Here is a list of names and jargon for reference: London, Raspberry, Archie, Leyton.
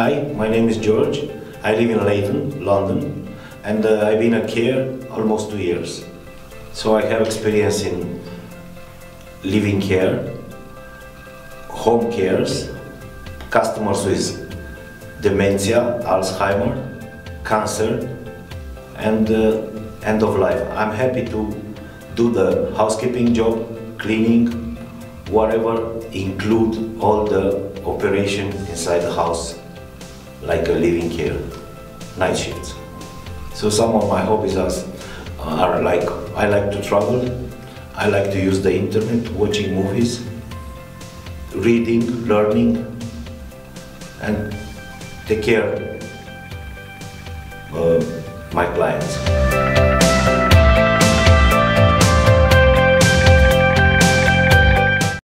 Hi, my name is George. I live in Leyton, London, and I've been a care almost 2 years. So I have experience in living care, home cares, customers with dementia, Alzheimer, cancer, and end of life. I'm happy to do the housekeeping job, cleaning, whatever, include all the operation inside the house, like a living care, night shifts. So some of my hobbies are like, I like to travel, I like to use the internet, watching movies, reading, learning, and take care of my clients.